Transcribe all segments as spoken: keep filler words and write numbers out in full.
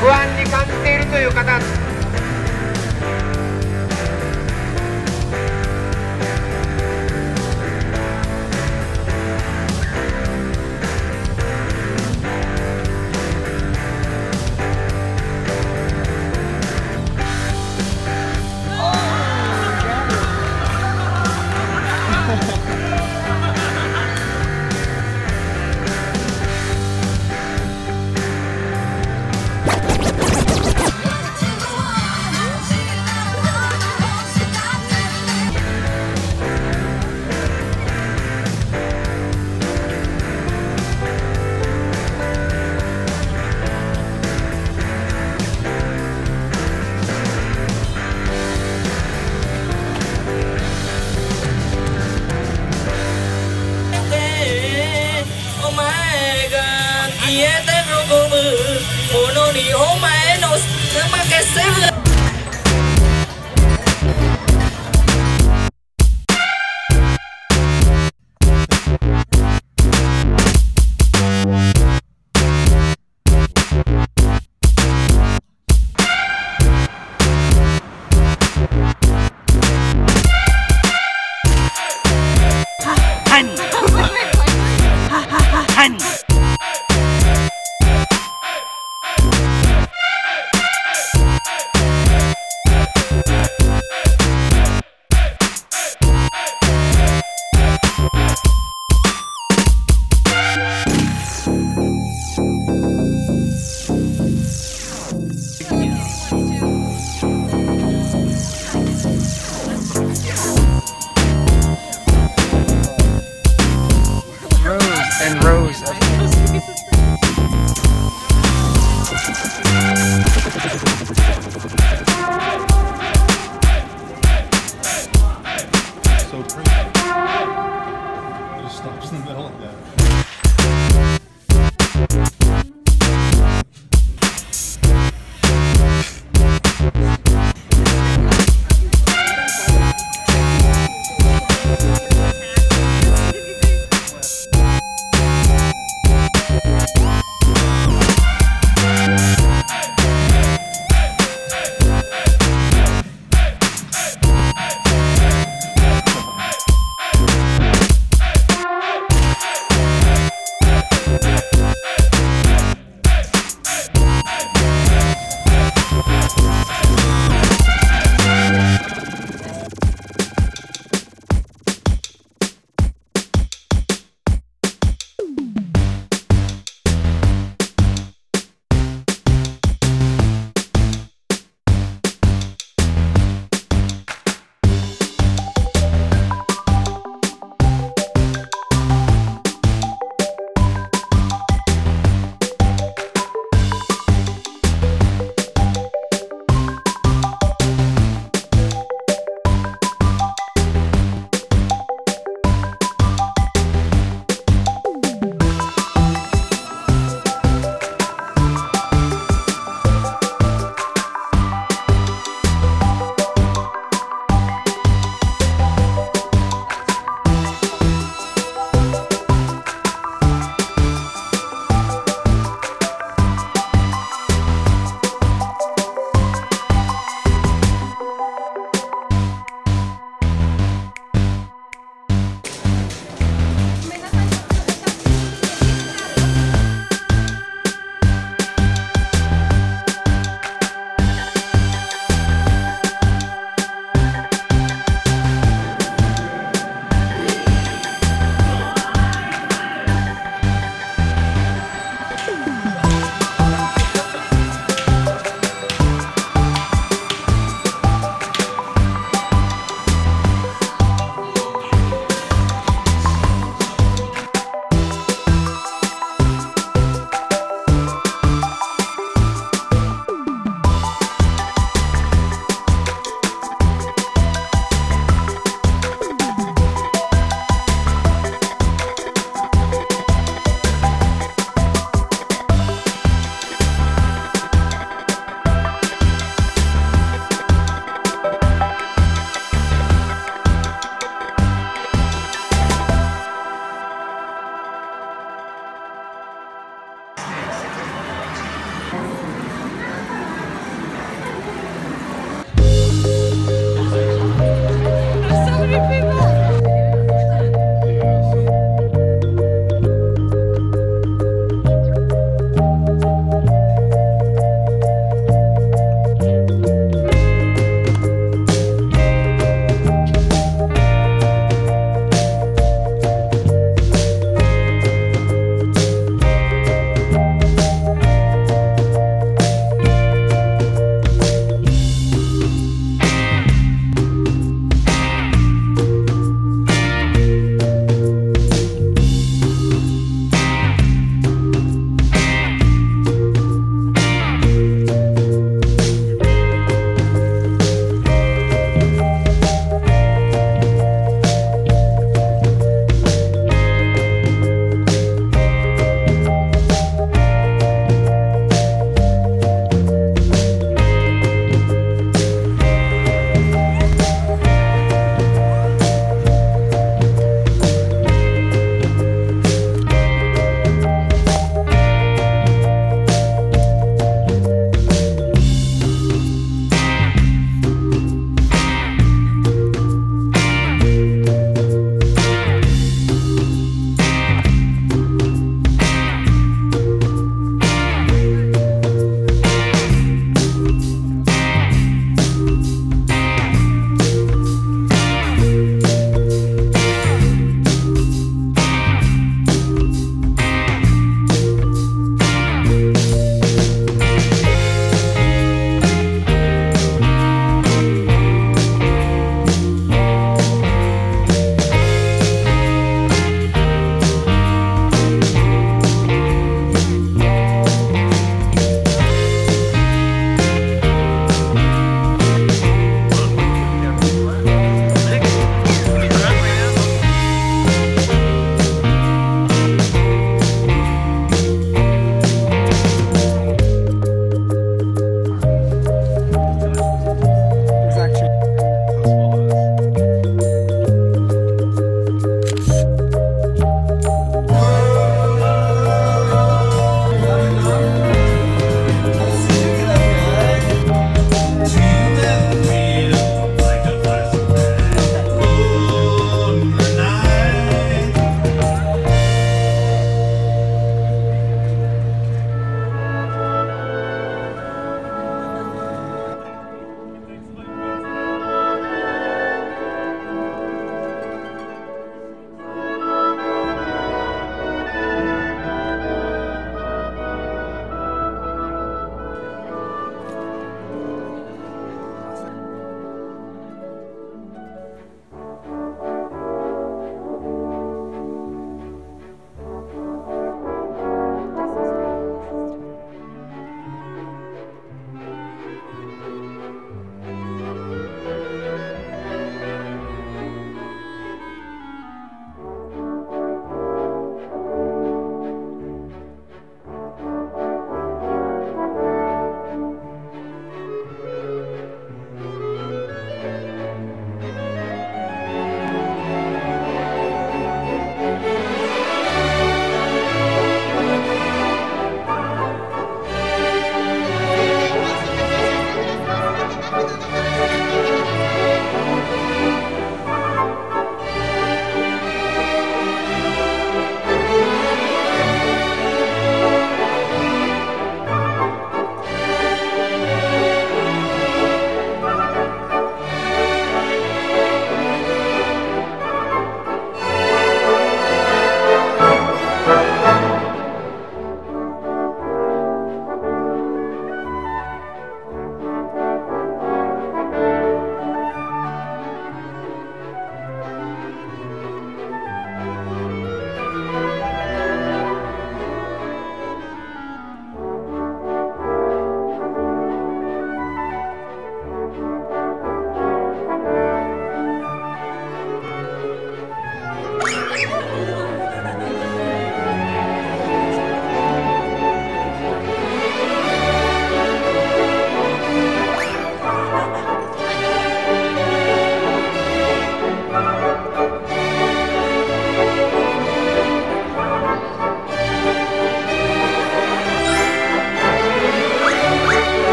不安に感じているという方、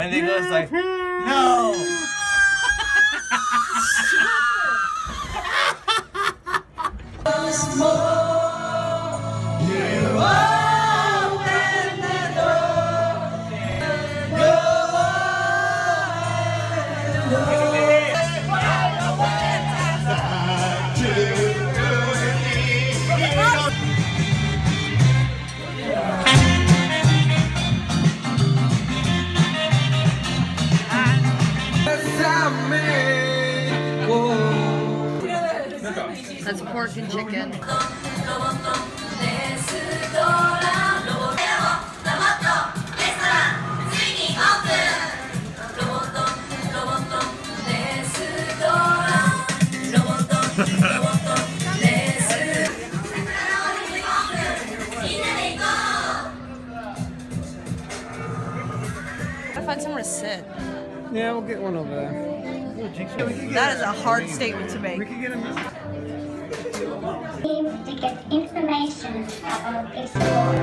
And then goes like, no! That's pork and chicken. Gotta find somewhere to sit. Yeah, we'll get one over there. That is a hard statement to make. We can get a to get information about this war.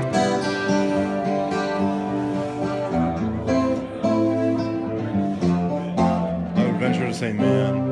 I would venture to say, man.